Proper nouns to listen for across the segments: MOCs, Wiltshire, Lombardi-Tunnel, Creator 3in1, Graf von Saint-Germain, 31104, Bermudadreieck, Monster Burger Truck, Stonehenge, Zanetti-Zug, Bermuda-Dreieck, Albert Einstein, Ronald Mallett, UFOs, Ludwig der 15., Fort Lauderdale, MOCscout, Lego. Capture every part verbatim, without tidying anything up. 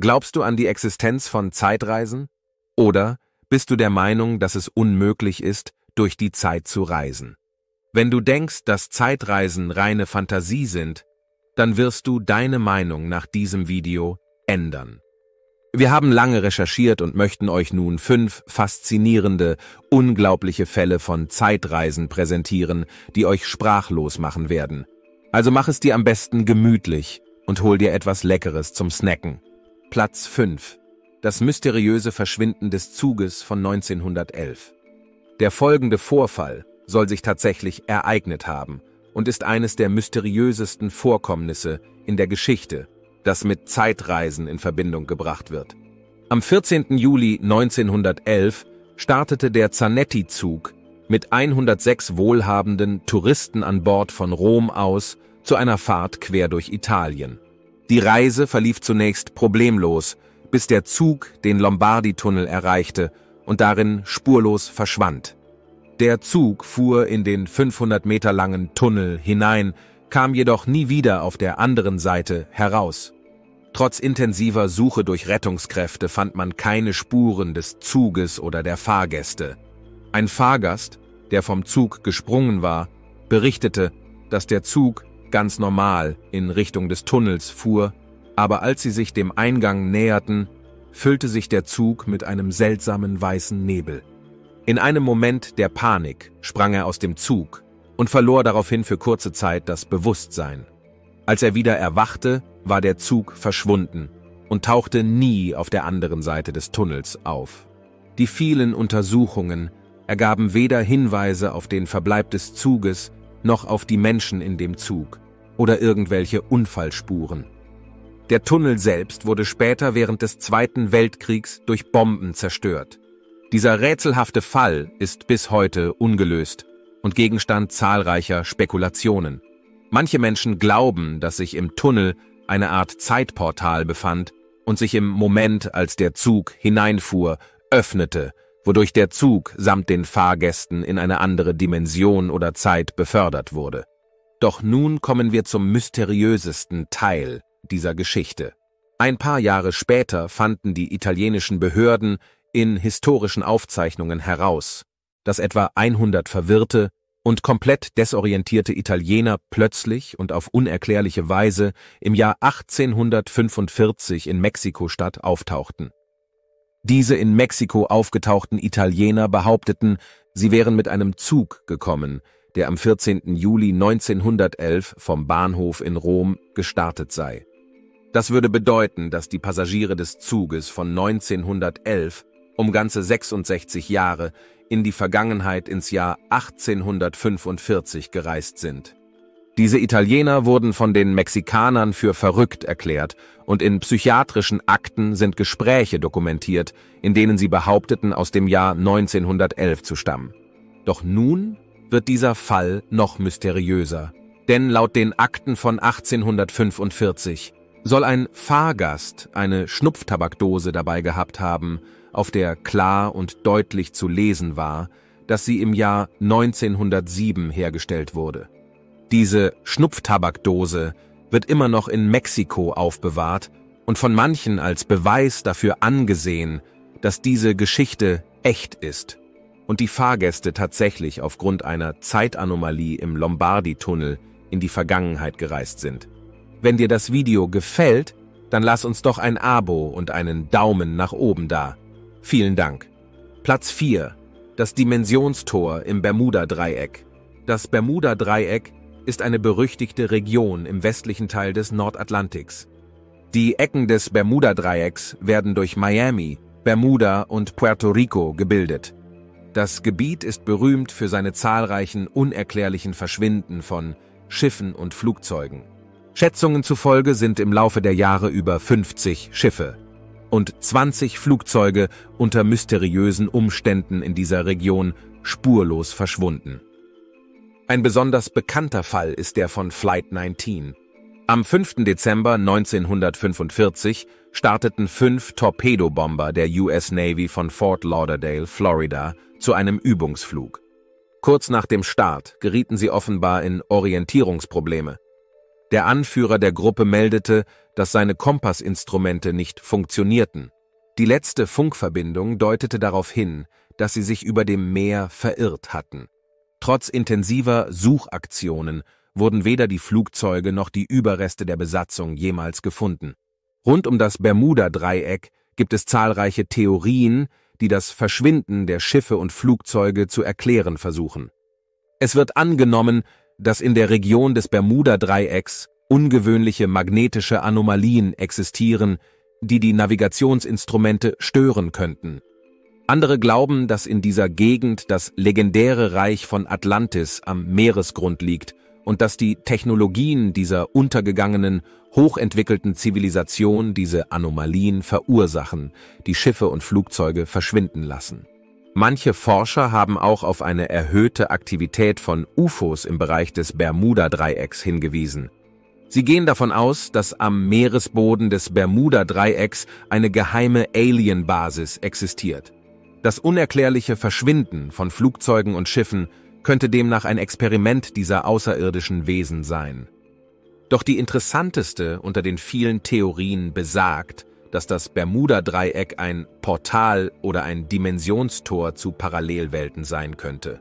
Glaubst du an die Existenz von Zeitreisen? Oder bist du der Meinung, dass es unmöglich ist, durch die Zeit zu reisen? Wenn du denkst, dass Zeitreisen reine Fantasie sind, dann wirst du deine Meinung nach diesem Video ändern. Wir haben lange recherchiert und möchten euch nun fünf faszinierende, unglaubliche Fälle von Zeitreisen präsentieren, die euch sprachlos machen werden. Also mach es dir am besten gemütlich und hol dir etwas Leckeres zum Snacken. Platz fünf. Das mysteriöse Verschwinden des Zuges von neunzehnhundertelf. Der folgende Vorfall soll sich tatsächlich ereignet haben und ist eines der mysteriösesten Vorkommnisse in der Geschichte, das mit Zeitreisen in Verbindung gebracht wird. Am vierzehnten Juli neunzehnhundertelf startete der Zanetti-Zug mit hundertsechs wohlhabenden Touristen an Bord von Rom aus zu einer Fahrt quer durch Italien. Die Reise verlief zunächst problemlos, bis der Zug den Lombardi-Tunnel erreichte und darin spurlos verschwand. Der Zug fuhr in den fünfhundert Meter langen Tunnel hinein, kam jedoch nie wieder auf der anderen Seite heraus. Trotz intensiver Suche durch Rettungskräfte fand man keine Spuren des Zuges oder der Fahrgäste. Ein Fahrgast, der vom Zug gesprungen war, berichtete, dass der Zug ganz normal in Richtung des Tunnels fuhr, aber als sie sich dem Eingang näherten, füllte sich der Zug mit einem seltsamen weißen Nebel. In einem Moment der Panik sprang er aus dem Zug und verlor daraufhin für kurze Zeit das Bewusstsein. Als er wieder erwachte, war der Zug verschwunden und tauchte nie auf der anderen Seite des Tunnels auf. Die vielen Untersuchungen ergaben weder Hinweise auf den Verbleib des Zuges noch auf die Menschen in dem Zug oder irgendwelche Unfallspuren. Der Tunnel selbst wurde später während des Zweiten Weltkriegs durch Bomben zerstört. Dieser rätselhafte Fall ist bis heute ungelöst und Gegenstand zahlreicher Spekulationen. Manche Menschen glauben, dass sich im Tunnel eine Art Zeitportal befand und sich im Moment, als der Zug hineinfuhr, öffnete, wodurch der Zug samt den Fahrgästen in eine andere Dimension oder Zeit befördert wurde. Doch nun kommen wir zum mysteriösesten Teil dieser Geschichte. Ein paar Jahre später fanden die italienischen Behörden in historischen Aufzeichnungen heraus, dass etwa hundert verwirrte und komplett desorientierte Italiener plötzlich und auf unerklärliche Weise im Jahr achtzehnhundertfünfundvierzig in Mexiko-Stadt auftauchten. Diese in Mexiko aufgetauchten Italiener behaupteten, sie wären mit einem Zug gekommen, der am vierzehnten Juli neunzehnhundertelf vom Bahnhof in Rom gestartet sei. Das würde bedeuten, dass die Passagiere des Zuges von neunzehnhundertelf um ganze sechsundsechzig Jahre in die Vergangenheit ins Jahr achtzehnhundertfünfundvierzig gereist sind. Diese Italiener wurden von den Mexikanern für verrückt erklärt und in psychiatrischen Akten sind Gespräche dokumentiert, in denen sie behaupteten, aus dem Jahr neunzehnhundertelf zu stammen. Doch nun wird dieser Fall noch mysteriöser, denn laut den Akten von achtzehnhundertfünfundvierzig soll ein Fahrgast eine Schnupftabakdose dabei gehabt haben, auf der klar und deutlich zu lesen war, dass sie im Jahr neunzehnhundertsieben hergestellt wurde. Diese Schnupftabakdose wird immer noch in Mexiko aufbewahrt und von manchen als Beweis dafür angesehen, dass diese Geschichte echt ist und die Fahrgäste tatsächlich aufgrund einer Zeitanomalie im Lombardi-Tunnel in die Vergangenheit gereist sind. Wenn dir das Video gefällt, dann lass uns doch ein Abo und einen Daumen nach oben da. Vielen Dank. Platz vier. Das Dimensionstor im Bermudadreieck. Das Bermudadreieck ist eine berüchtigte Region im westlichen Teil des Nordatlantiks. Die Ecken des Bermudadreiecks werden durch Miami, Bermuda und Puerto Rico gebildet. Das Gebiet ist berühmt für seine zahlreichen unerklärlichen Verschwinden von Schiffen und Flugzeugen. Schätzungen zufolge sind im Laufe der Jahre über fünfzig Schiffe und zwanzig Flugzeuge unter mysteriösen Umständen in dieser Region spurlos verschwunden. Ein besonders bekannter Fall ist der von Flight neunzehn. Am fünften Dezember neunzehnhundertfünfundvierzig starteten fünf Torpedobomber der U S Navy von Fort Lauderdale, Florida, zu einem Übungsflug. Kurz nach dem Start gerieten sie offenbar in Orientierungsprobleme. Der Anführer der Gruppe meldete, dass seine Kompassinstrumente nicht funktionierten. Die letzte Funkverbindung deutete darauf hin, dass sie sich über dem Meer verirrt hatten. Trotz intensiver Suchaktionen wurden weder die Flugzeuge noch die Überreste der Besatzung jemals gefunden. Rund um das Bermudadreieck gibt es zahlreiche Theorien, die das Verschwinden der Schiffe und Flugzeuge zu erklären versuchen. Es wird angenommen, dass in der Region des Bermudadreiecks ungewöhnliche magnetische Anomalien existieren, die die Navigationsinstrumente stören könnten. Andere glauben, dass in dieser Gegend das legendäre Reich von Atlantis am Meeresgrund liegt und dass die Technologien dieser untergegangenen, hochentwickelten Zivilisation diese Anomalien verursachen, die Schiffe und Flugzeuge verschwinden lassen. Manche Forscher haben auch auf eine erhöhte Aktivität von U F Os im Bereich des Bermuda-Dreiecks hingewiesen. Sie gehen davon aus, dass am Meeresboden des Bermuda-Dreiecks eine geheime Alien-Basis existiert. Das unerklärliche Verschwinden von Flugzeugen und Schiffen könnte demnach ein Experiment dieser außerirdischen Wesen sein. Doch die interessanteste unter den vielen Theorien besagt, dass das Bermuda-Dreieck ein Portal oder ein Dimensionstor zu Parallelwelten sein könnte.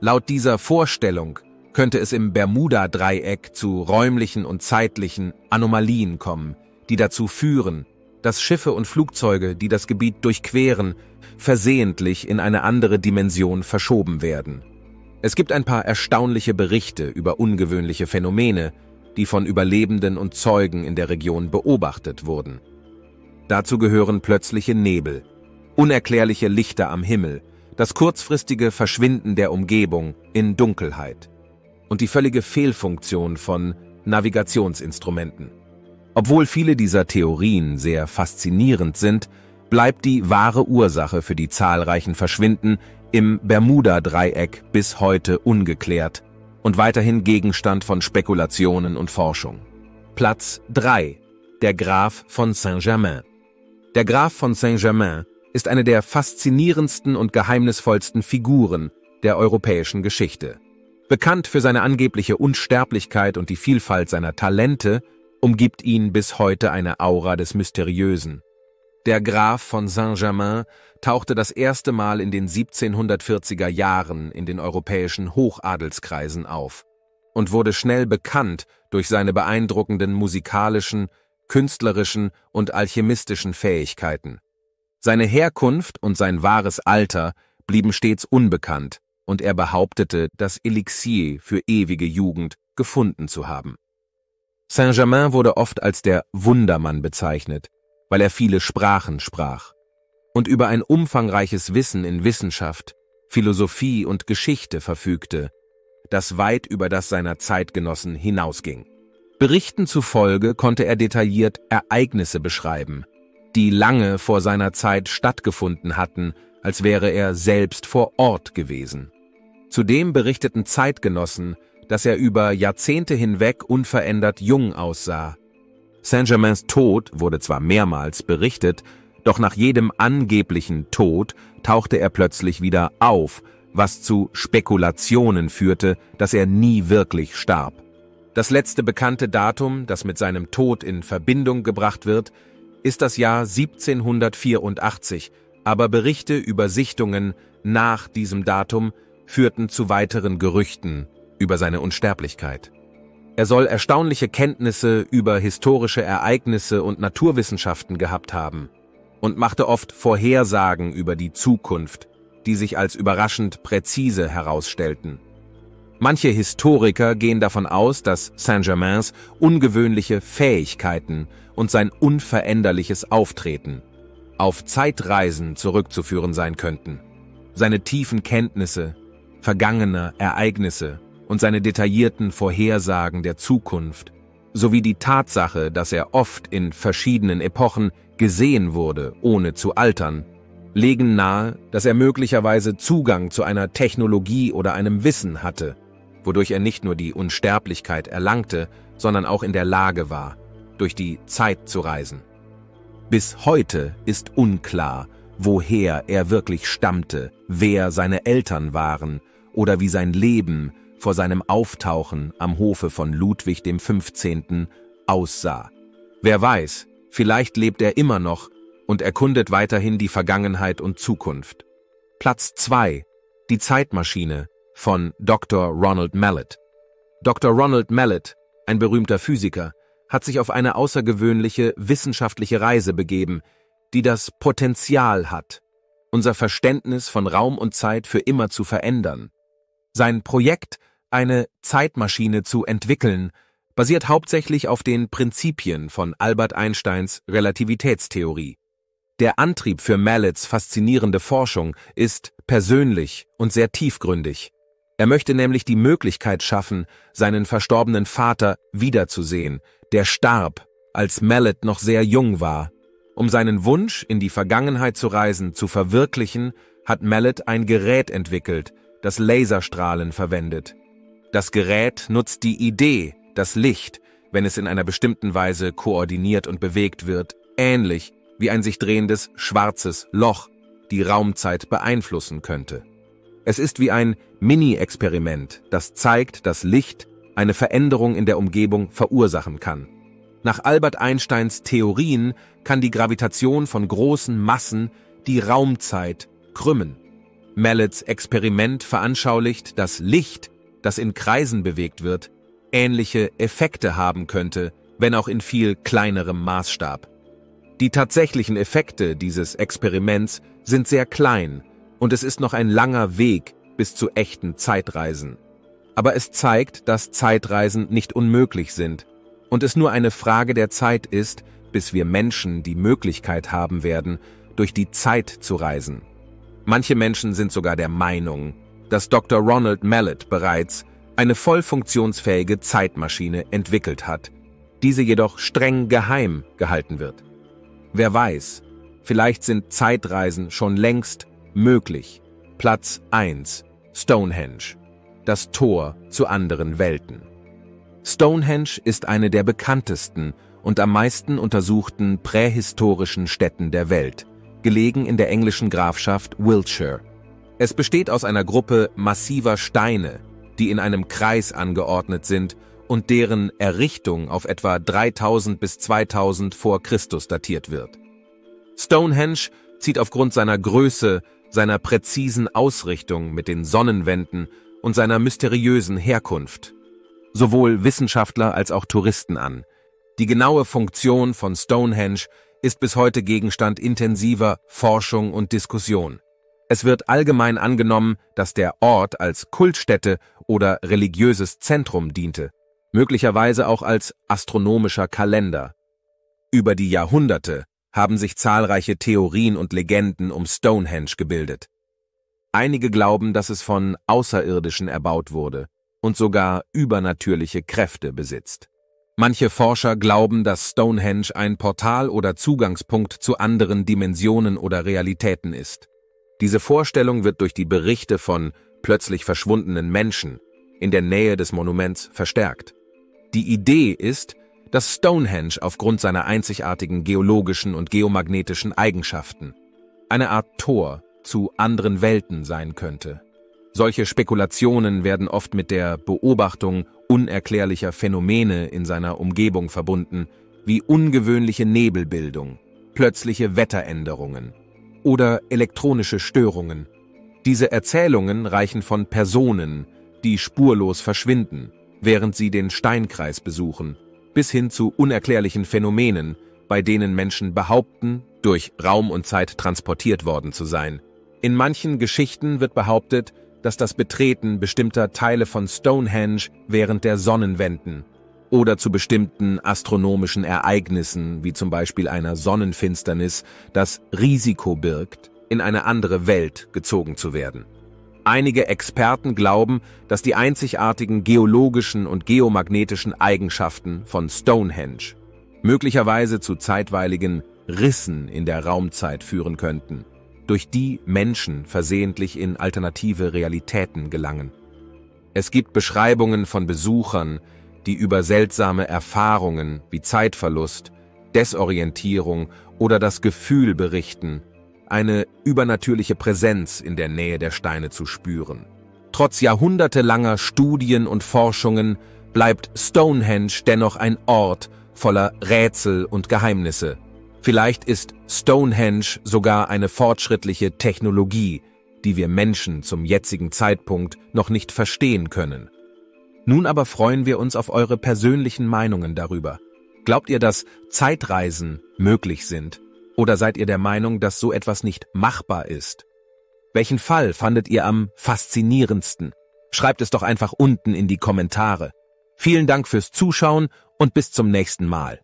Laut dieser Vorstellung könnte es im Bermuda-Dreieck zu räumlichen und zeitlichen Anomalien kommen, die dazu führen, dass Schiffe und Flugzeuge, die das Gebiet durchqueren, versehentlich in eine andere Dimension verschoben werden. Es gibt ein paar erstaunliche Berichte über ungewöhnliche Phänomene, die von Überlebenden und Zeugen in der Region beobachtet wurden. Dazu gehören plötzliche Nebel, unerklärliche Lichter am Himmel, das kurzfristige Verschwinden der Umgebung in Dunkelheit und die völlige Fehlfunktion von Navigationsinstrumenten. Obwohl viele dieser Theorien sehr faszinierend sind, bleibt die wahre Ursache für die zahlreichen Verschwinden im Bermuda-Dreieck bis heute ungeklärt und weiterhin Gegenstand von Spekulationen und Forschung. Platz drei. Der Graf von Saint-Germain. Der Graf von Saint-Germain ist eine der faszinierendsten und geheimnisvollsten Figuren der europäischen Geschichte. Bekannt für seine angebliche Unsterblichkeit und die Vielfalt seiner Talente, umgibt ihn bis heute eine Aura des Mysteriösen. Der Graf von Saint-Germain tauchte das erste Mal in den siebzehnhundertvierziger Jahren in den europäischen Hochadelskreisen auf und wurde schnell bekannt durch seine beeindruckenden musikalischen, künstlerischen und alchemistischen Fähigkeiten. Seine Herkunft und sein wahres Alter blieben stets unbekannt und er behauptete, das Elixier für ewige Jugend gefunden zu haben. Saint-Germain wurde oft als der Wundermann bezeichnet, weil er viele Sprachen sprach und über ein umfangreiches Wissen in Wissenschaft, Philosophie und Geschichte verfügte, das weit über das seiner Zeitgenossen hinausging. Berichten zufolge konnte er detailliert Ereignisse beschreiben, die lange vor seiner Zeit stattgefunden hatten, als wäre er selbst vor Ort gewesen. Zudem berichteten Zeitgenossen, dass er über Jahrzehnte hinweg unverändert jung aussah. Saint-Germains Tod wurde zwar mehrmals berichtet, doch nach jedem angeblichen Tod tauchte er plötzlich wieder auf, was zu Spekulationen führte, dass er nie wirklich starb. Das letzte bekannte Datum, das mit seinem Tod in Verbindung gebracht wird, ist das Jahr siebzehnhundertvierundachtzig, aber Berichte über Sichtungen nach diesem Datum führten zu weiteren Gerüchten über seine Unsterblichkeit. Er soll erstaunliche Kenntnisse über historische Ereignisse und Naturwissenschaften gehabt haben und machte oft Vorhersagen über die Zukunft, die sich als überraschend präzise herausstellten. Manche Historiker gehen davon aus, dass Saint-Germains ungewöhnliche Fähigkeiten und sein unveränderliches Auftreten auf Zeitreisen zurückzuführen sein könnten. Seine tiefen Kenntnisse vergangener Ereignisse und seine detaillierten Vorhersagen der Zukunft, sowie die Tatsache, dass er oft in verschiedenen Epochen gesehen wurde, ohne zu altern, legen nahe, dass er möglicherweise Zugang zu einer Technologie oder einem Wissen hatte, wodurch er nicht nur die Unsterblichkeit erlangte, sondern auch in der Lage war, durch die Zeit zu reisen. Bis heute ist unklar, woher er wirklich stammte, wer seine Eltern waren oder wie sein Leben vor seinem Auftauchen am Hofe von Ludwig dem fünfzehnten aussah. Wer weiß, vielleicht lebt er immer noch und erkundet weiterhin die Vergangenheit und Zukunft. Platz zwei. Die Zeitmaschine von Doktor Ronald Mallett. Doktor Ronald Mallett, ein berühmter Physiker, hat sich auf eine außergewöhnliche wissenschaftliche Reise begeben, die das Potenzial hat, unser Verständnis von Raum und Zeit für immer zu verändern. Sein Projekt, eine Zeitmaschine zu entwickeln, basiert hauptsächlich auf den Prinzipien von Albert Einsteins Relativitätstheorie. Der Antrieb für Mallets faszinierende Forschung ist persönlich und sehr tiefgründig. Er möchte nämlich die Möglichkeit schaffen, seinen verstorbenen Vater wiederzusehen, der starb, als Mallett noch sehr jung war. Um seinen Wunsch, in die Vergangenheit zu reisen, zu verwirklichen, hat Mallett ein Gerät entwickelt, das Laserstrahlen verwendet. Das Gerät nutzt die Idee, dass Licht, wenn es in einer bestimmten Weise koordiniert und bewegt wird, ähnlich wie ein sich drehendes schwarzes Loch die Raumzeit beeinflussen könnte. Es ist wie ein Mini-Experiment, das zeigt, dass Licht eine Veränderung in der Umgebung verursachen kann. Nach Albert Einsteins Theorien kann die Gravitation von großen Massen die Raumzeit krümmen. Mallets Experiment veranschaulicht, dass Licht, das in Kreisen bewegt wird, ähnliche Effekte haben könnte, wenn auch in viel kleinerem Maßstab. Die tatsächlichen Effekte dieses Experiments sind sehr klein und es ist noch ein langer Weg bis zu echten Zeitreisen. Aber es zeigt, dass Zeitreisen nicht unmöglich sind und es nur eine Frage der Zeit ist, bis wir Menschen die Möglichkeit haben werden, durch die Zeit zu reisen. Manche Menschen sind sogar der Meinung, dass Doktor Ronald Mallett bereits eine voll funktionsfähige Zeitmaschine entwickelt hat, diese jedoch streng geheim gehalten wird. Wer weiß, vielleicht sind Zeitreisen schon längst möglich. Platz eins. Stonehenge. Das Tor zu anderen Welten. Stonehenge ist eine der bekanntesten und am meisten untersuchten prähistorischen Stätten der Welt, gelegen in der englischen Grafschaft Wiltshire. Es besteht aus einer Gruppe massiver Steine, die in einem Kreis angeordnet sind und deren Errichtung auf etwa dreitausend bis zweitausend vor Christus datiert wird. Stonehenge zieht aufgrund seiner Größe, seiner präzisen Ausrichtung mit den Sonnenwänden und seiner mysteriösen Herkunft sowohl Wissenschaftler als auch Touristen an. Die genaue Funktion von Stonehenge ist bis heute Gegenstand intensiver Forschung und Diskussion. Es wird allgemein angenommen, dass der Ort als Kultstätte oder religiöses Zentrum diente, möglicherweise auch als astronomischer Kalender. Über die Jahrhunderte haben sich zahlreiche Theorien und Legenden um Stonehenge gebildet. Einige glauben, dass es von Außerirdischen erbaut wurde und sogar übernatürliche Kräfte besitzt. Manche Forscher glauben, dass Stonehenge ein Portal oder Zugangspunkt zu anderen Dimensionen oder Realitäten ist. Diese Vorstellung wird durch die Berichte von plötzlich verschwundenen Menschen in der Nähe des Monuments verstärkt. Die Idee ist, dass Stonehenge aufgrund seiner einzigartigen geologischen und geomagnetischen Eigenschaften eine Art Tor zu anderen Welten sein könnte. Solche Spekulationen werden oft mit der Beobachtung unerklärlicher Phänomene in seiner Umgebung verbunden, wie ungewöhnliche Nebelbildung, plötzliche Wetteränderungen oder elektronische Störungen. Diese Erzählungen reichen von Personen, die spurlos verschwinden, während sie den Steinkreis besuchen, bis hin zu unerklärlichen Phänomenen, bei denen Menschen behaupten, durch Raum und Zeit transportiert worden zu sein. In manchen Geschichten wird behauptet, dass das Betreten bestimmter Teile von Stonehenge während der Sonnenwenden oder zu bestimmten astronomischen Ereignissen, wie zum Beispiel einer Sonnenfinsternis, das Risiko birgt, in eine andere Welt gezogen zu werden. Einige Experten glauben, dass die einzigartigen geologischen und geomagnetischen Eigenschaften von Stonehenge möglicherweise zu zeitweiligen Rissen in der Raumzeit führen könnten, durch die Menschen versehentlich in alternative Realitäten gelangen. Es gibt Beschreibungen von Besuchern, die über seltsame Erfahrungen wie Zeitverlust, Desorientierung oder das Gefühl berichten, eine übernatürliche Präsenz in der Nähe der Steine zu spüren. Trotz jahrhundertelanger Studien und Forschungen bleibt Stonehenge dennoch ein Ort voller Rätsel und Geheimnisse. Vielleicht ist Stonehenge sogar eine fortschrittliche Technologie, die wir Menschen zum jetzigen Zeitpunkt noch nicht verstehen können. Nun aber freuen wir uns auf eure persönlichen Meinungen darüber. Glaubt ihr, dass Zeitreisen möglich sind? Oder seid ihr der Meinung, dass so etwas nicht machbar ist? Welchen Fall fandet ihr am faszinierendsten? Schreibt es doch einfach unten in die Kommentare. Vielen Dank fürs Zuschauen und bis zum nächsten Mal.